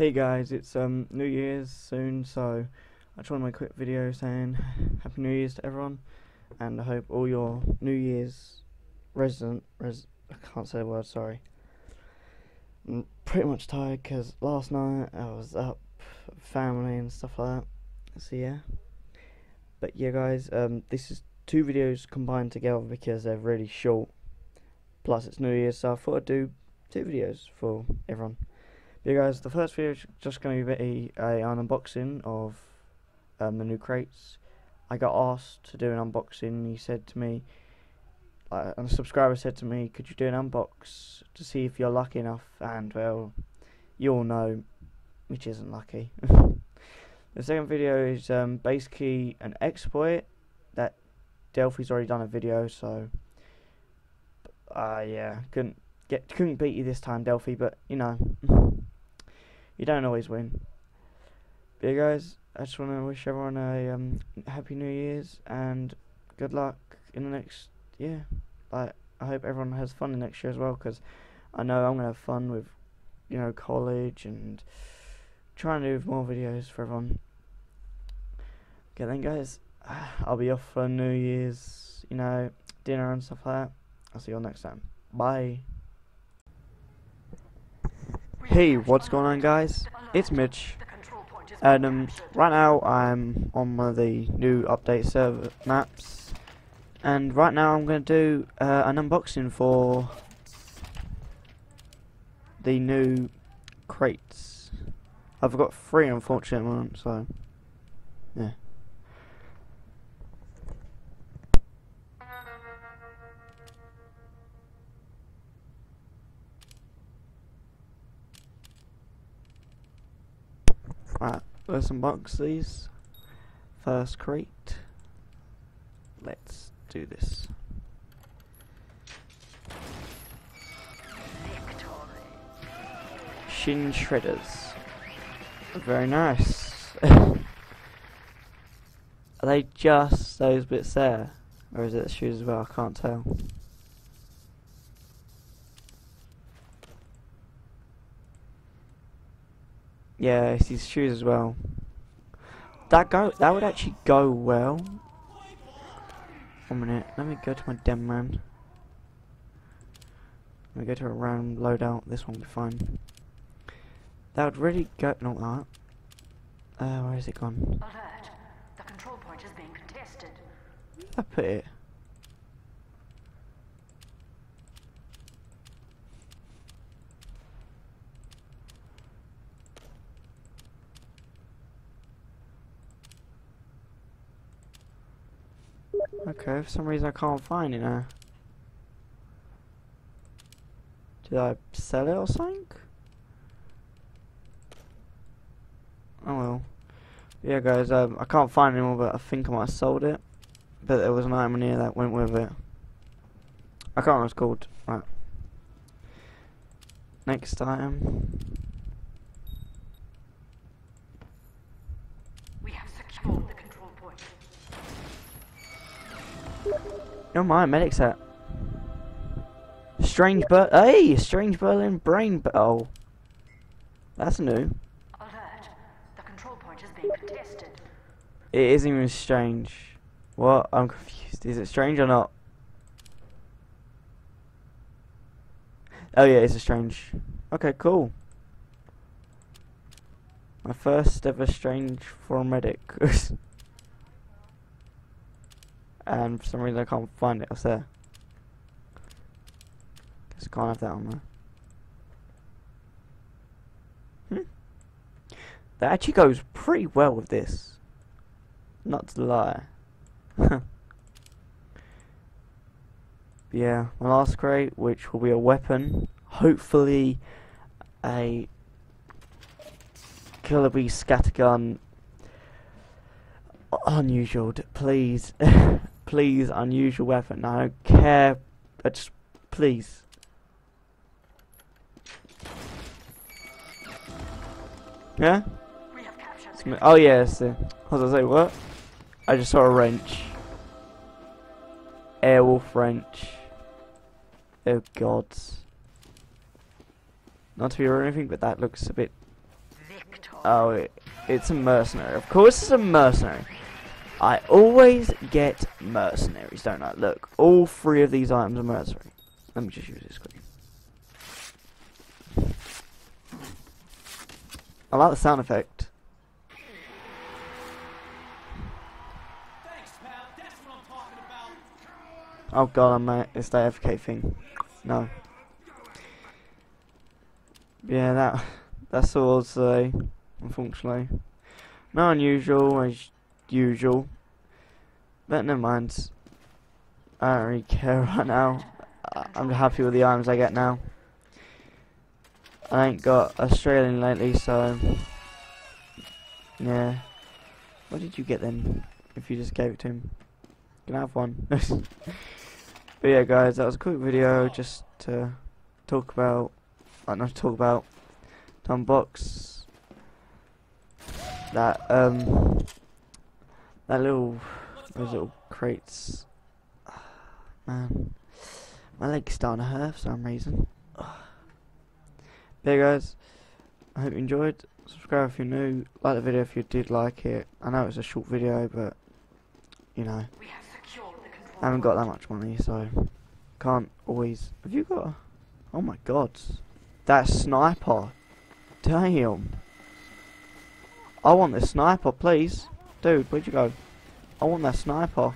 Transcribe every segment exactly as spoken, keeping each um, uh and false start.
Hey guys, it's um New Year's soon, so I just want to make a quick video saying Happy New Year's to everyone, and I hope all your New Year's resident, res I can't say the word, sorry. I'm pretty much tired because last night I was up with family and stuff like that, so yeah. But yeah guys, um, this is two videos combined together because they're really short, plus it's New Year's, so I thought I'd do two videos for everyone. Yeah guys, the first video is just going to be a, a, an unboxing of um, the new crates. I got asked to do an unboxing, and he said to me, uh, and a subscriber said to me, could you do an unbox to see if you're lucky enough, and well, you all know, which isn't lucky. The second video is um, base key and exploit, that Delphi's already done a video, so, uh, yeah, couldn't, get, couldn't beat you this time Delphi, but you know. You don't always win. But yeah guys, I just want to wish everyone a um, Happy New Year's and good luck in the next year. Like, I hope everyone has fun the next year as well, because I know I'm going to have fun with, you know, college and trying to do more videos for everyone. Okay then guys, I'll be off for New Year's, you know, dinner and stuff like that. I'll see you all next time. Bye. Hey, what's going on guys? It's Mitch, and um, right now I'm on one of the new update server maps, and right now I'm going to do uh, an unboxing for the new crates. I've got three unfortunate ones, so yeah. Right, let's unbox these. First crate. Let's do this. Shin shredders. Very nice. Are they just those bits there? Or is it the shoes as well? I can't tell. Yeah, it's his shoes as well. That go that would actually go well. One minute, let me go to my dem man. Let me go to a random loadout. This one will be fine. That would really go. Not that. Uh, where is it gone? Alert! The control point is being contested. Where did I put it? Okay, for some reason I can't find it now. Did I sell it or something? Oh well. Yeah guys, um, I can't find it anymore, but I think I might have sold it. But there was an item in here that went with it. I can't remember what it's called. Right. Next item. We have secured the control point. Oh my, medic set. Strange bur- Hey! Strange Berlin brain b- Oh. That's new. Alert. The control point is being contested. It isn't even strange. What? I'm confused. Is it strange or not? Oh yeah, it's a strange. Okay, cool. My first ever strange for a medic. And for some reason I can't find it. It's there. Just can't have that on there. Hmm. That actually goes pretty well with this. Not to lie. Yeah. My last crate, which will be a weapon. Hopefully, a killer bee scattergun. Unusual, please. Please, unusual weapon. I don't care. I just, please. Yeah? We have captured. Oh, yeah, it's the. I was going to say, what? I just saw a wrench. Airwolf wrench. Oh, God. Not to be or anything, but that looks a bit Oh, it, it's a mercenary. Of course it's a mercenary. I always get mercenaries, don't I? Look, all three of these items are mercenary. Let me just use this quickly. I like the sound effect. Thanks, pal. That's what I'm talking about. Oh god, I'm uh, it's the A F K thing. No. Yeah, that that's all I'll say, unfortunately. Not unusual as usual. But never mind. I don't really care right now. I I'm happy with the items I get now. I ain't got Australian lately, so yeah. What did you get then? If you just gave it to him, you can have one. But yeah, guys, that was a quick video just to talk about. I don't know, talk about to unbox that um that little those little crates. Man, my leg's starting to hurt for some reason. But yeah, guys, I hope you enjoyed. Subscribe if you're new. Like the video if you did like it. I know it's a short video, but you know, we have secured the control. I haven't got that much money, so can't always. Have you got? A... Oh my god, that sniper! Damn! I want this sniper, please, dude. Where'd you go? I want that sniper.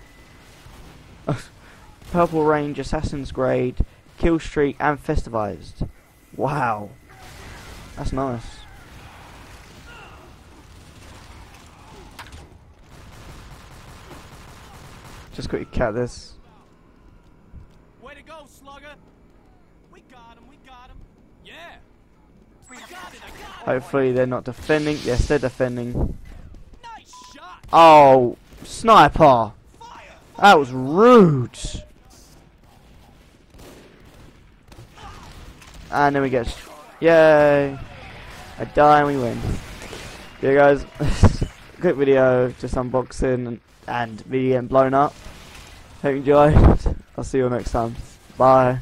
Purple Range, Assassin's Grade, Kill Streak, and Festivized. Wow. That's nice. Just quickly cut this. Way to go, Slugger! We got him, we got him. Yeah. We got it, I got Hopefully they're not defending. Yes, they're defending. Nice shot. Oh, sniper! Fire. That was rude. And then we get. Yay! I die and we win. Yeah, guys, quick video, just unboxing and, and me getting blown up. Hope you enjoyed. I'll see you all next time. Bye.